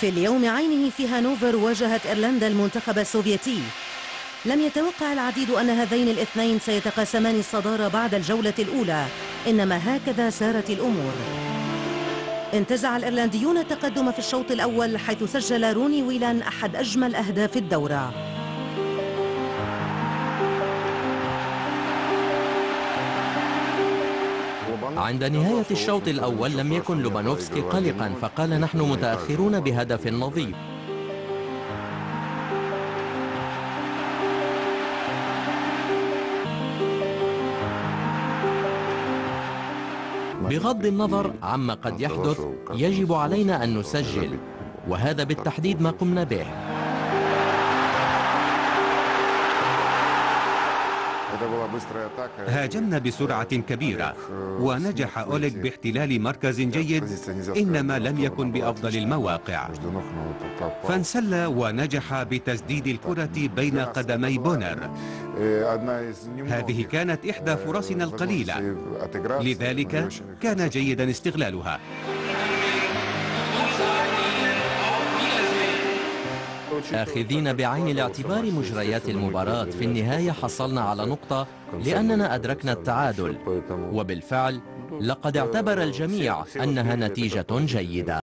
في اليوم عينه في هانوفر واجهت إيرلندا المنتخب السوفيتي. لم يتوقع العديد أن هذين الاثنين سيتقاسمان الصدارة بعد الجولة الأولى، إنما هكذا سارت الأمور. انتزع الإيرلنديون التقدم في الشوط الأول، حيث سجل روني ويلان أحد أجمل أهداف الدورة. عند نهاية الشوط الأول لم يكن لوبانوفسكي قلقا، فقال نحن متأخرون بهدف نظيف. بغض النظر عما قد يحدث يجب علينا أن نسجل، وهذا بالتحديد ما قمنا به. هاجمنا بسرعة كبيرة ونجح أوليغ باحتلال مركز جيد، إنما لم يكن بأفضل المواقع، فانسل ونجح بتسديد الكرة بين قدمي بونر. هذه كانت إحدى فرصنا القليلة، لذلك كان جيدا استغلالها. آخذين بعين الاعتبار مجريات المباراة، في النهاية حصلنا على نقطة لأننا أدركنا التعادل، وبالفعل لقد اعتبر الجميع أنها نتيجة جيدة.